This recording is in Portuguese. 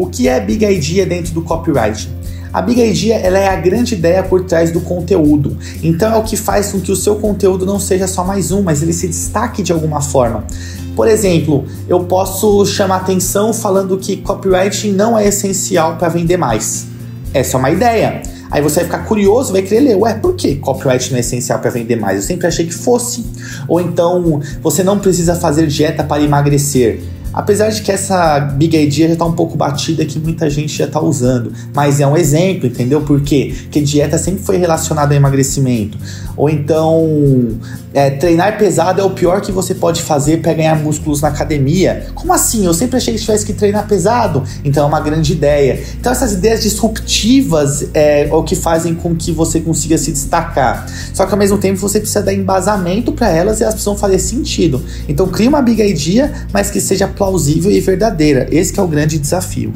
O que é Big Idea dentro do copyright? A Big Idea ela é a grande ideia por trás do conteúdo, então é o que faz com que o seu conteúdo não seja só mais um, mas ele se destaque de alguma forma. Por exemplo, eu posso chamar atenção falando que copywriting não é essencial para vender mais. Essa é uma ideia. Aí você vai ficar curioso, vai querer ler, ué, por que copyright não é essencial para vender mais? Eu sempre achei que fosse. Ou então, você não precisa fazer dieta para emagrecer. Apesar de que essa Big Idea já está um pouco batida, que muita gente já está usando, mas é um exemplo, entendeu? Por quê? Porque dieta sempre foi relacionada a emagrecimento. Ou então, treinar pesado é o pior que você pode fazer para ganhar músculos na academia. Como assim? Eu sempre achei que tivesse que treinar pesado. Então é uma grande ideia. Então essas ideias disruptivas é o que fazem com que você consiga se destacar. Só que ao mesmo tempo você precisa dar embasamento para elas e elas precisam fazer sentido. Então cria uma Big Idea, mas que seja plausível e verdadeira. Esse que é o grande desafio.